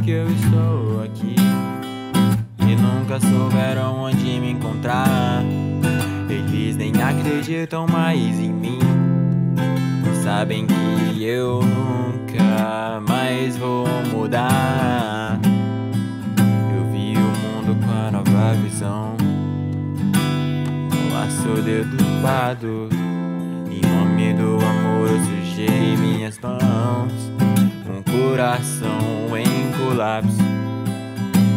porque eu estou aqui e nunca souberam onde me encontrar. Eles nem acreditam mais em mim, sabem que eu nunca mais vou mudar. Eu vi o mundo com a nova visão, o laço dedupado, em nome do amor eu sujei minhas mãos. Um coração em colapso,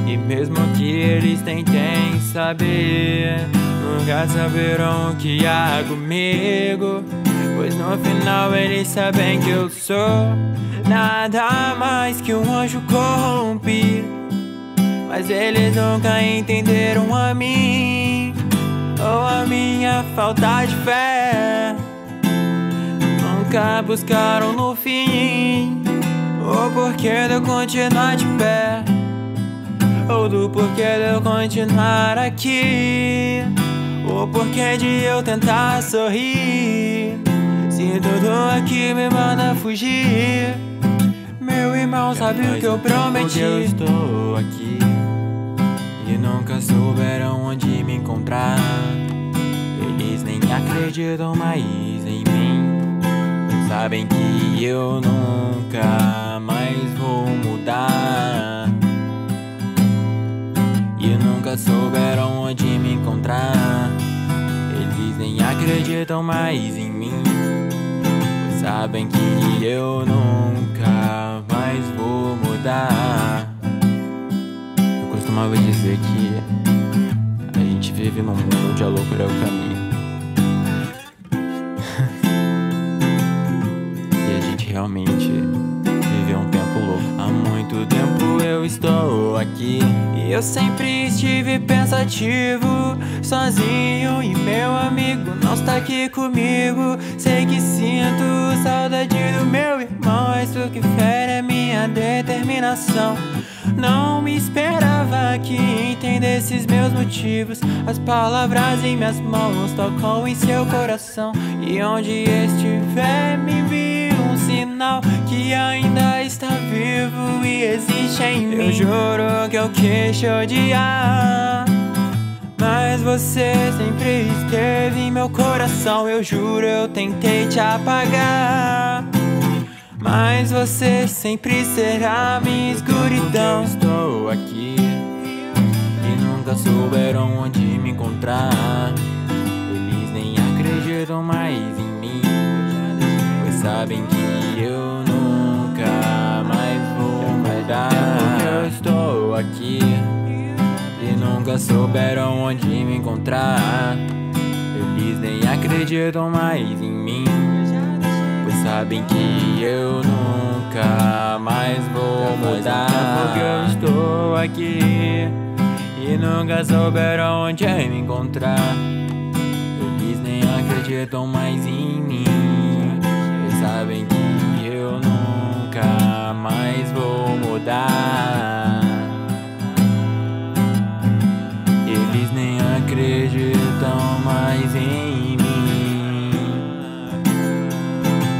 e mesmo que eles tentem saber, nunca saberão o que há comigo, pois no final eles sabem que eu sou nada mais que um anjo corrompido. Mas eles nunca entenderam a mim, ou a minha falta de fé. Nunca buscaram no fim o porquê de eu continuar de pé, ou do porquê de eu continuar aqui, o porquê de eu tentar sorrir, se tudo aqui me manda fugir. Meu irmão, sabe o que eu prometi? Eu estou aqui e nunca souberam onde me encontrar. Eles nem acreditam mais em mim, sabem que eu nunca mais vou mudar. E nunca souberam onde me encontrar. Eles nem acreditam mais em mim, sabem que eu nunca mais vou mudar. Eu costumava dizer que a gente vive num mundo onde a loucura é o caminho. Realmente viver um tempo louco. Há muito tempo eu estou aqui e eu sempre estive pensativo, sozinho, e meu amigo não está aqui comigo. Sei que sinto saudade do meu irmão, isso que fere é minha determinação. Não me esperava que entendesse esses meus motivos. As palavras em minhas mãos tocam em seu coração, e onde estiver me vi um sinal que ainda está vivo e existe em mim. Eu juro que eu quis te odiar, mas você sempre esteve em meu coração. Eu juro, eu tentei te apagar, mas você sempre será minha escuridão. Eu estou aqui e nunca souberam onde me encontrar. Eles nem acreditam mais em mim, pois sabem que eu nunca mais vou mudar. Eu estou aqui e nunca souberam onde me encontrar. Eles nem acreditam mais em mim, pois sabem que eu nunca mais vou mudar. Porque eu estou aqui e nunca souberam onde me encontrar. Eles nem acreditam mais em mim, pois sabem que eu nunca mais vou mudar. Eles nem acreditam mais em mim,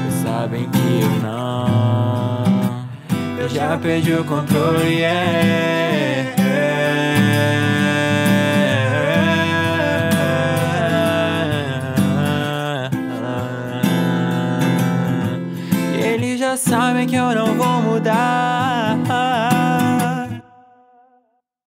pois sabem que eu não. Eu já perdi o controle, Eles já sabem que eu não vou mudar.